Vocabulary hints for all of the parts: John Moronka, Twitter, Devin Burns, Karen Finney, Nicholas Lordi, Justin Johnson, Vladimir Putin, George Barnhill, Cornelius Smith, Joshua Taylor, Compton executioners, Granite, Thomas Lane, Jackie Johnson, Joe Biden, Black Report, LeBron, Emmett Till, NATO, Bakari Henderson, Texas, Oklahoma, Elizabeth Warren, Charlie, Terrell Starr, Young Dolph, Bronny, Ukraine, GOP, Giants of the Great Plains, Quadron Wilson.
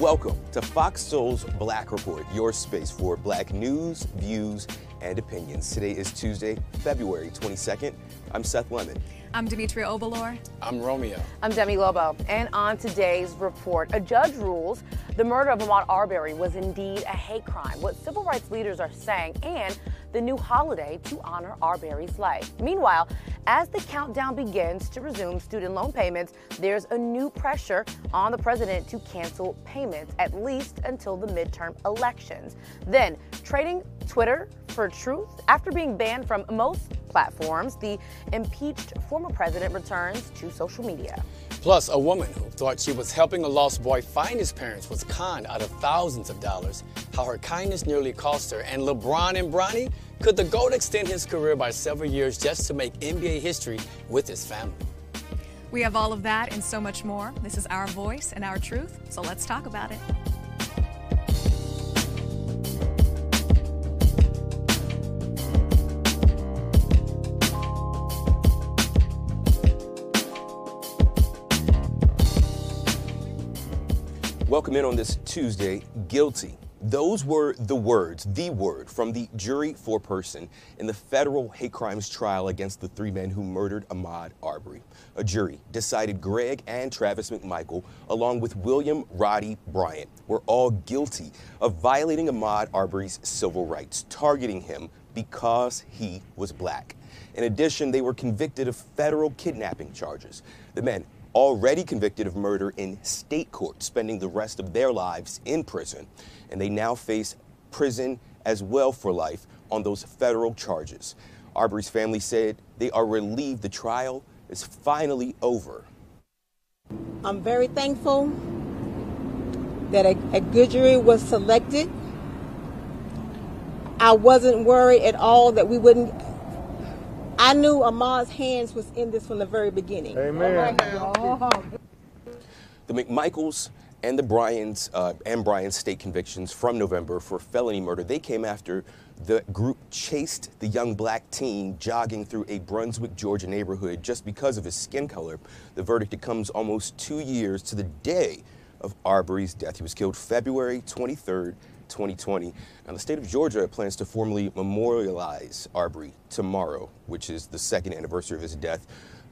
Welcome to Fox Soul's Black Report, your space for black news, views, and opinions. Today is Tuesday, February 22nd. I'm Seth Lemon. I'm Demetria Ovalor. I'm Romeo. I'm Demi Lobo. And on today's report, a judge rules the murder of Ahmaud Arbery was indeed a hate crime, what civil rights leaders are saying, and the new holiday to honor Arbery's life. Meanwhile, as the countdown begins to resume student loan payments, there's a new pressure on the president to cancel payments, at least until the midterm elections. Then, trading Twitter for Truth. After being banned from most platforms, the impeached former president returns to social media. Plus, a woman who thought she was helping a lost boy find his parents was conned out of thousands of dollars, how her kindness nearly cost her, and LeBron and Bronny, could the GOAT extend his career by several years just to make NBA history with his family? We have all of that and so much more. This is our voice and our truth, so let's talk about it. Welcome in on this Tuesday, guilty. Those were the word from the jury foreperson in the federal hate crimes trial against the three men who murdered Ahmaud Arbery. A jury decided Greg and Travis McMichael, along with William Roddy Bryant, were all guilty of violating Ahmaud Arbery's civil rights, targeting him because he was black. In addition, they were convicted of federal kidnapping charges. The men, already convicted of murder in state court, spending the rest of their lives in prison. And they now face prison as well for life on those federal charges. Arbery's family said they are relieved the trial is finally over. I'm very thankful that a good jury was selected. I wasn't worried at all that we wouldn't. I knew Ahmaud's hands was in this from the very beginning. Amen. The McMichaels and the Bryans and Bryant's state convictions from November for felony murder, they came after the group chased the young black teen jogging through a Brunswick, Georgia neighborhood just because of his skin color. The verdict comes almost 2 years to the day of Arbery's death. He was killed February 23rd, 2020. Now, the state of Georgia plans to formally memorialize Arbery tomorrow, which is the second anniversary of his death.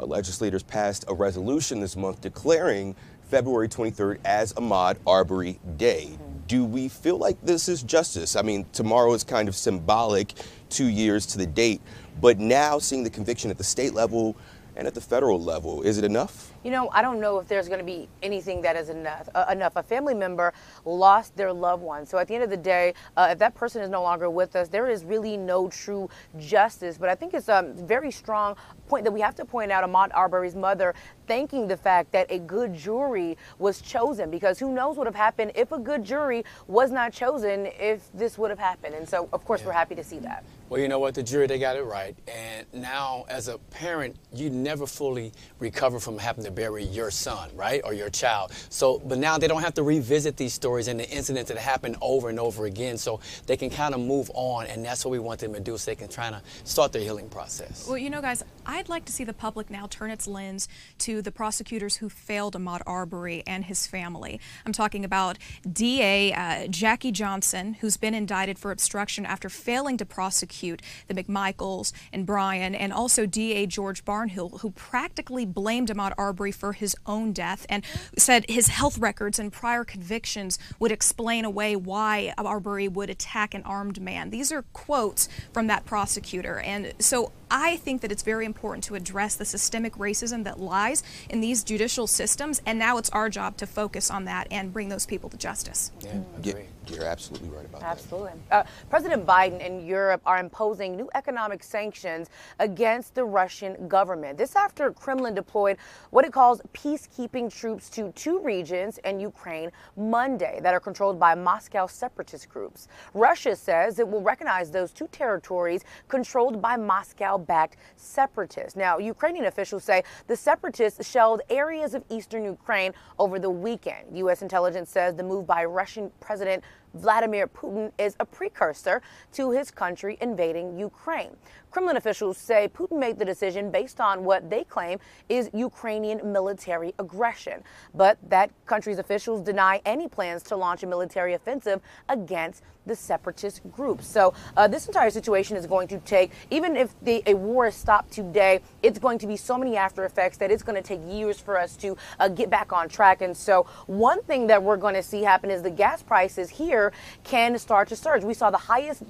Legislators passed a resolution this month declaring February 23rd as Ahmaud Arbery Day. Do we feel like this is justice? I mean, tomorrow is kind of symbolic, 2 years to the date, but now seeing the conviction at the state level and at the federal level, is it enough? You know, I don't know if there's going to be anything that is enough. A family member lost their loved one. So at the end of the day, if that person is no longer with us, there is really no true justice. But I think it's a very strong point that we have to point out Ahmaud Arbery's mother thanking the fact that a good jury was chosen, because who knows what would have happened if a good jury was not chosen, if this would have happened. And so, of course, we're happy to see that. Well, you know what? The jury, they got it right. And now as a parent, you never fully recover from having to bury your son, right? Or your child. So, but now they don't have to revisit these stories and the incidents that happen over and over again. So they can kind of move on. And that's what we want them to do, so they can try to start their healing process. Well, you know, guys, I'd like to see the public now turn its lens to the prosecutors who failed Ahmaud Arbery and his family. I'm talking about DA Jackie Johnson, who's been indicted for obstruction after failing to prosecute the McMichaels and Bryan, and also DA George Barnhill, who practically blamed Ahmaud Arbery for his own death and said his health records and prior convictions would explain away why Arbery would attack an armed man. These are quotes from that prosecutor. And so I think that it's very important to address the systemic racism that lies in these judicial systems, and now it's our job to focus on that and bring those people to justice. Yeah, I agree. You're absolutely right about that. President Biden and Europe are imposing new economic sanctions against the Russian government. This after Kremlin deployed what it calls peacekeeping troops to two regions in Ukraine Monday that are controlled by Moscow separatist groups. Russia says it will recognize those two territories controlled by Moscow-backed separatists. Now, Ukrainian officials say the separatists shelled areas of eastern Ukraine over the weekend. U.S. intelligence says the move by Russian President Vladimir Putin is a precursor to his country invading Ukraine. Kremlin officials say Putin made the decision based on what they claim is Ukrainian military aggression. But that country's officials deny any plans to launch a military offensive against the separatist group. So this entire situation is going to take, even if a war is stopped today, it's going to be so many after effects that it's going to take years for us to get back on track. And so one thing that we're going to see happen is the gas prices here can start to surge. We saw the highest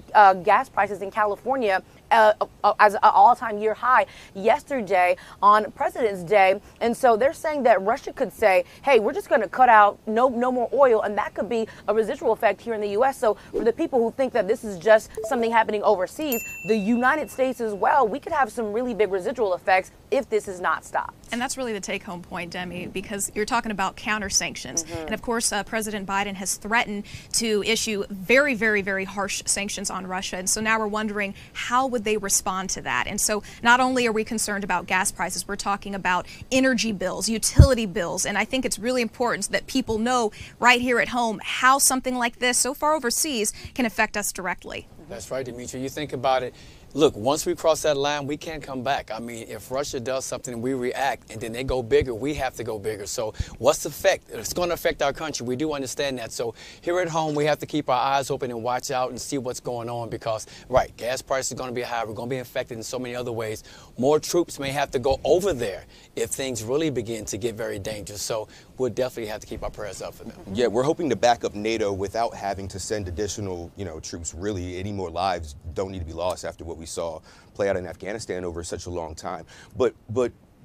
gas prices in California as an all-time year high yesterday on President's Day. And so they're saying that Russia could say, hey, we're just going to cut out no more oil. And that could be a residual effect here in the U.S. So for the people who think that this is just something happening overseas, the United States as well, we could have some really big residual effects if this is not stopped. And that's really the take-home point, Demi, because you're talking about counter-sanctions. And of course, President Biden has threatened to issue very, very, very harsh sanctions on Russia. And so now we're wondering, how would they respond to that? And so not only are we concerned about gas prices, we're talking about energy bills, utility bills. And I think it's really important that people know right here at home how something like this, so far overseas, can affect us directly. That's right, Demetri. You think about it. Look, once we cross that line, we can't come back. I mean, if Russia does something and we react and then they go bigger, we have to go bigger. So what's the effect? It's going to affect our country. We do understand that. So here at home, we have to keep our eyes open and watch out and see what's going on because, right, gas prices are going to be high. We're going to be affected in so many other ways. More troops may have to go over there if things really begin to get very dangerous. So we'll definitely have to keep our prayers up for them. Yeah, we're hoping to back up NATO without having to send additional, troops. Really, any more lives don't need to be lost after what we saw play out in Afghanistan over such a long time. But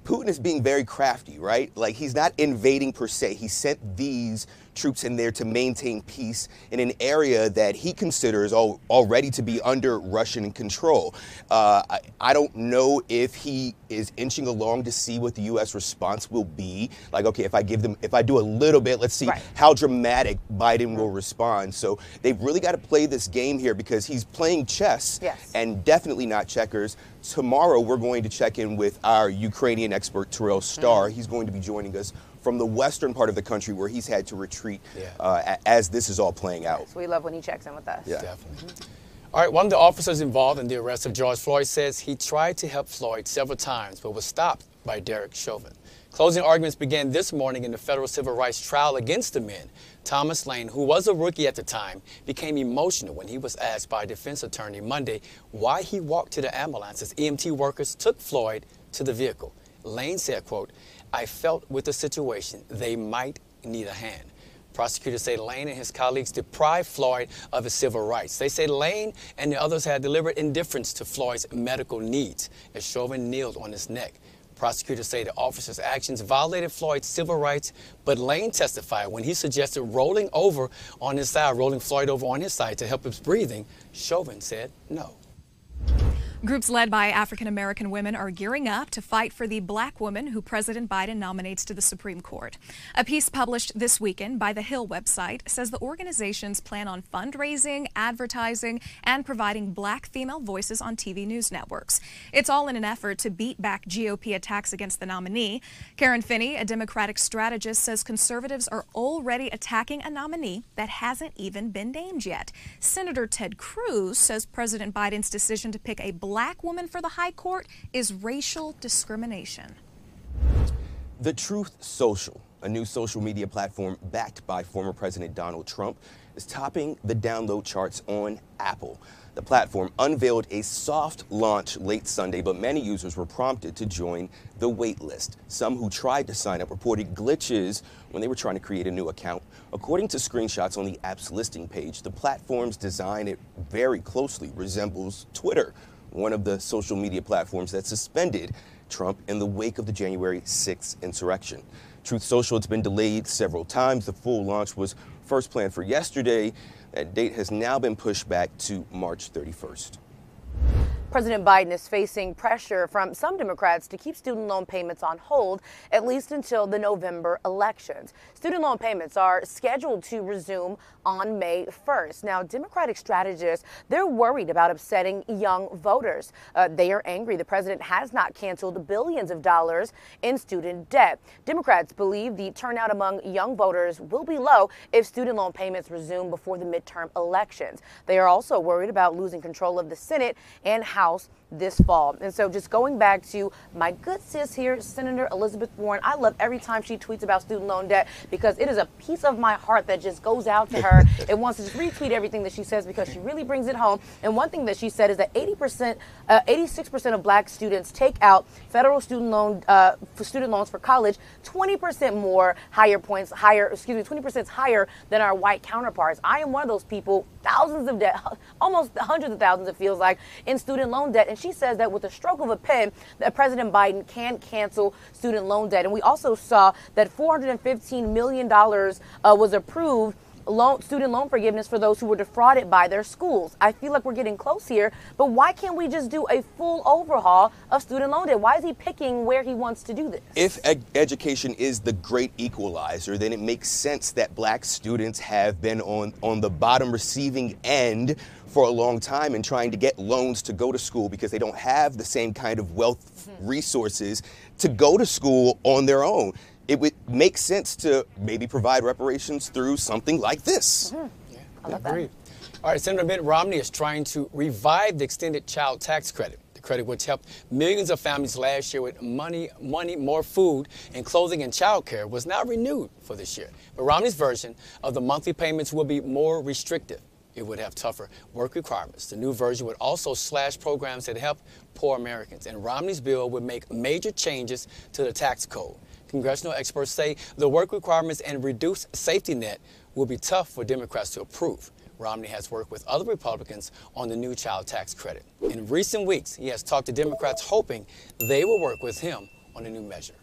Putin is being very crafty, right? Like, he's not invading per se. He sent these troops in there to maintain peace in an area that he considers already to be under Russian control. I don't know if he is inching along to see what the U.S. response will be. Like, okay, if I do a little bit, let's see how dramatic Biden will respond. So they've really got to play this game here because he's playing chess and definitely not checkers. Tomorrow, we're going to check in with our Ukrainian expert, Terrell Starr. He's going to be joining us from the western part of the country where he's had to retreat as this is all playing out. So we love when he checks in with us. Yeah, definitely. All right, one of the officers involved in the arrest of George Floyd says he tried to help Floyd several times but was stopped by Derek Chauvin. Closing arguments began this morning in the federal civil rights trial against the men. Thomas Lane, who was a rookie at the time, became emotional when he was asked by a defense attorney Monday why he walked to the ambulance as EMT workers took Floyd to the vehicle. Lane said, quote, "I felt with the situation, they might need a hand." Prosecutors say Lane and his colleagues deprived Floyd of his civil rights. They say Lane and the others had deliberate indifference to Floyd's medical needs as Chauvin kneeled on his neck. Prosecutors say the officer's actions violated Floyd's civil rights, but Lane testified when he suggested rolling Floyd over on his side to help his breathing. Chauvin said no. Groups led by African-American women are gearing up to fight for the black woman who President Biden nominates to the Supreme Court. A piece published this weekend by the Hill website says the organizations plan on fundraising, advertising, and providing black female voices on TV news networks. It's all in an effort to beat back GOP attacks against the nominee. Karen Finney, a Democratic strategist, says conservatives are already attacking a nominee that hasn't even been named yet. Senator Ted Cruz says President Biden's decision to pick a black woman for the high court is racial discrimination. The Truth Social, a new social media platform backed by former President Donald Trump, is topping the download charts on Apple. The platform unveiled a soft launch late Sunday, but many users were prompted to join the wait list. Some who tried to sign up reported glitches when they were trying to create a new account. According to screenshots on the app's listing page, the platform's design, it very closely resembles Twitter, one of the social media platforms that suspended Trump in the wake of the January 6th insurrection. Truth Social, it's been delayed several times. The full launch was first planned for yesterday. That date has now been pushed back to March 31st. President Biden is facing pressure from some Democrats to keep student loan payments on hold, at least until the November elections. Student loan payments are scheduled to resume on May 1st. Now, Democratic strategists, they're worried about upsetting young voters. They are angry the president has not canceled billions of dollars in student debt. Democrats believe the turnout among young voters will be low if student loan payments resume before the midterm elections. They are also worried about losing control of the Senate and House this fall. And so just going back to my good sis here, Senator Elizabeth Warren, I love every time she tweets about student loan debt because it is a piece of my heart that just goes out to her. It wants to just retweet everything that she says because she really brings it home. And one thing that she said is that 86% of black students take out federal student loans for college, 20% higher than our white counterparts. I am one of those people, almost hundreds of thousands, it feels like, in student loan debt. And she says that with the stroke of a pen, that President Biden can cancel student loan debt. And we also saw that $415 million was approved student loan forgiveness for those who were defrauded by their schools. I feel like we're getting close here, but why can't we just do a full overhaul of student loan debt? Why is he picking where he wants to do this? If education is the great equalizer, then it makes sense that black students have been on the bottom receiving end for a long time and trying to get loans to go to school because they don't have the same kind of wealth resources to go to school on their own. It would make sense to maybe provide reparations through something like this. Mm-hmm. Yeah, I love that. All right, Senator Mitt Romney is trying to revive the extended child tax credit, the credit which helped millions of families last year with money, more food, and clothing and child care, was now renewed for this year. But Romney's version of the monthly payments will be more restrictive. It would have tougher work requirements. The new version would also slash programs that help poor Americans. And Romney's bill would make major changes to the tax code. Congressional experts say the work requirements and reduced safety net will be tough for Democrats to approve. Romney has worked with other Republicans on the new child tax credit. In recent weeks, he has talked to Democrats hoping they will work with him on a new measure.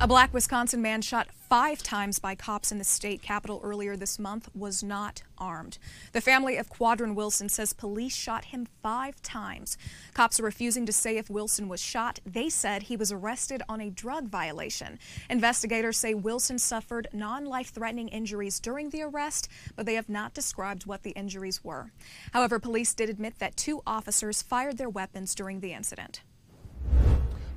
A black Wisconsin man shot 5 times by cops in the state capitol earlier this month was not armed. The family of Quadron Wilson says police shot him 5 times. Cops are refusing to say if Wilson was shot. They said he was arrested on a drug violation. Investigators say Wilson suffered non-life-threatening injuries during the arrest, but they have not described what the injuries were. However, police did admit that 2 officers fired their weapons during the incident.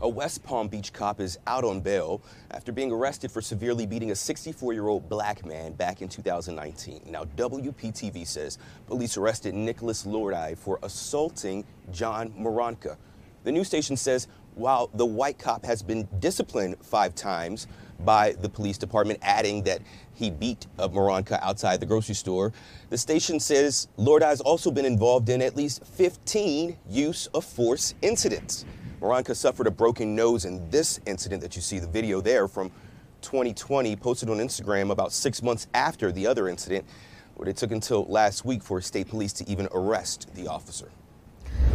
A West Palm Beach cop is out on bail after being arrested for severely beating a 64-year-old black man back in 2019. Now, WPTV says police arrested Nicholas Lordi for assaulting John Moronka. The news station says while the white cop has been disciplined 5 times by the police department, adding that he beat Moronka outside the grocery store, the station says Lordi has also been involved in at least 15 use of force incidents. Moronka suffered a broken nose in this incident that you see, the video there from 2020, posted on Instagram about 6 months after the other incident, but it took until last week for state police to even arrest the officer.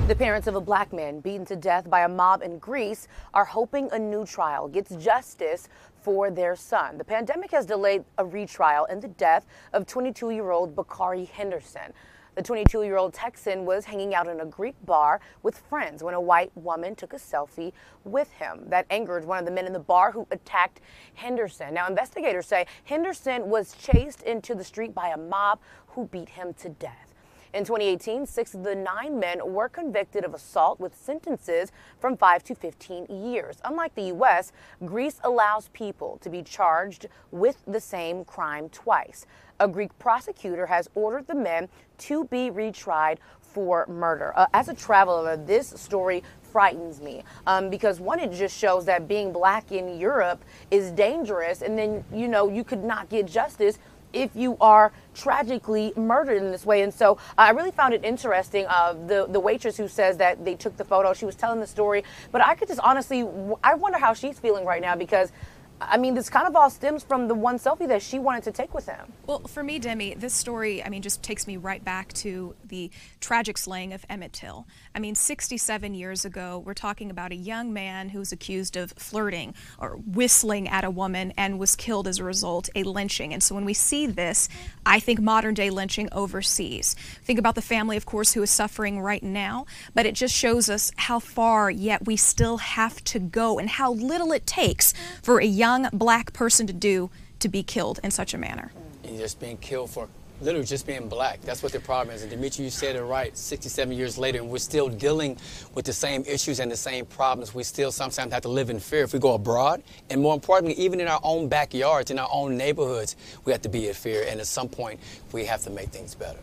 The parents of a black man beaten to death by a mob in Greece are hoping a new trial gets justice for their son. The pandemic has delayed a retrial in the death of 22-year-old Bakari Henderson. The 22-year-old Texan was hanging out in a Greek bar with friends when a white woman took a selfie with him. That angered one of the men in the bar who attacked Henderson. Now, investigators say Henderson was chased into the street by a mob who beat him to death. In 2018, 6 of the 9 men were convicted of assault with sentences from 5 to 15 years. Unlike the U.S., Greece allows people to be charged with the same crime twice. A Greek prosecutor has ordered the men to be retried for murder. As a traveler, this story frightens me because one, it just shows that being black in Europe is dangerous, and then, you know, you could not get justice if you are tragically murdered in this way. And so I really found it interesting of the waitress who says that they took the photo. She was telling the story, but I could just honestly, I wonder how she's feeling right now, because I mean, this kind of all stems from the one selfie that she wanted to take with him. Well, for me, Demi, this story, I mean, just takes me right back to the tragic slaying of Emmett Till. I mean, 67 years ago, we're talking about a young man who was accused of flirting or whistling at a woman and was killed as a result, a lynching. And so when we see this, I think modern day lynching overseas. Think about the family, of course, who is suffering right now, but it just shows us how far yet we still have to go and how little it takes for a young black person to be killed in such a manner. And just being killed for literally just being black. That's what the problem is. And Demetri, you said it right, 67 years later, and we're still dealing with the same issues and the same problems. We still sometimes have to live in fear if we go abroad. And more importantly, even in our own backyards, in our own neighborhoods, we have to be in fear. And at some point, we have to make things better.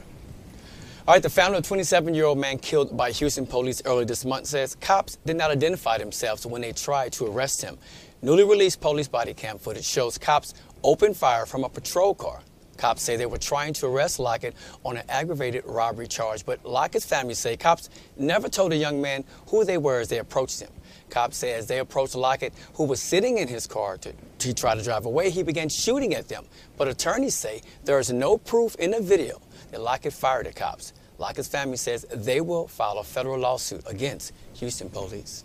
All right, the family of 27-year-old man killed by Houston police earlier this month says cops did not identify themselves when they tried to arrest him. Newly released police body cam footage shows cops opened fire from a patrol car. Cops say they were trying to arrest Lockett on an aggravated robbery charge, but Lockett's family say cops never told the young man who they were as they approached him. Cops say as they approached Lockett, who was sitting in his car to try to drive away, he began shooting at them. But attorneys say there is no proof in the video that Lockett fired at cops. Lockett's family says they will file a federal lawsuit against Houston police.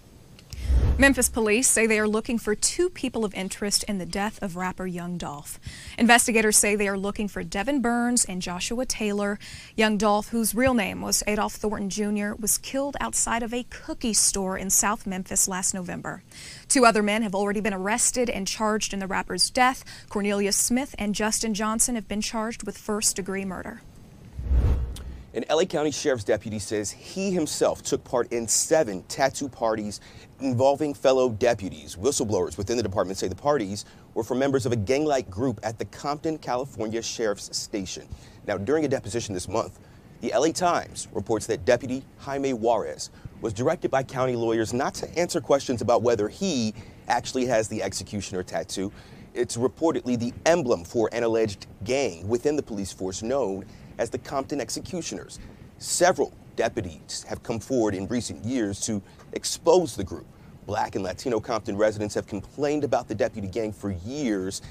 Memphis police say they are looking for two people of interest in the death of rapper Young Dolph. Investigators say they are looking for Devin Burns and Joshua Taylor. Young Dolph, whose real name was Adolph Thornton Jr., was killed outside of a cookie store in South Memphis last November. Two other men have already been arrested and charged in the rapper's death. Cornelius Smith and Justin Johnson have been charged with first-degree murder. An LA County Sheriff's deputy says he himself took part in 7 tattoo parties involving fellow deputies. Whistleblowers within the department say the parties were for members of a gang-like group at the Compton, California Sheriff's Station. Now, during a deposition this month, the LA Times reports that Deputy Jaime Juarez was directed by county lawyers not to answer questions about whether he actually has the executioner tattoo. It's reportedly the emblem for an alleged gang within the police force known as the Compton Executioners. Several deputies have come forward in recent years to expose the group. Black and Latino Compton residents have complained about the deputy gang for years.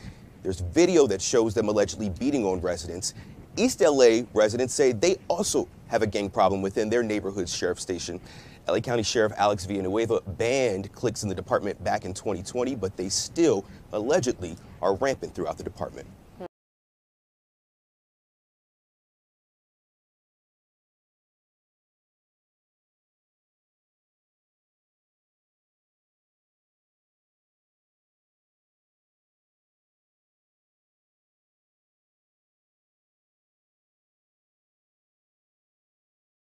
There's video that shows them allegedly beating on residents. East LA residents say they also have a gang problem within their neighborhood's sheriff's station. LA County Sheriff Alex Villanueva banned cliques in the department back in 2020, but they still allegedly are rampant throughout the department.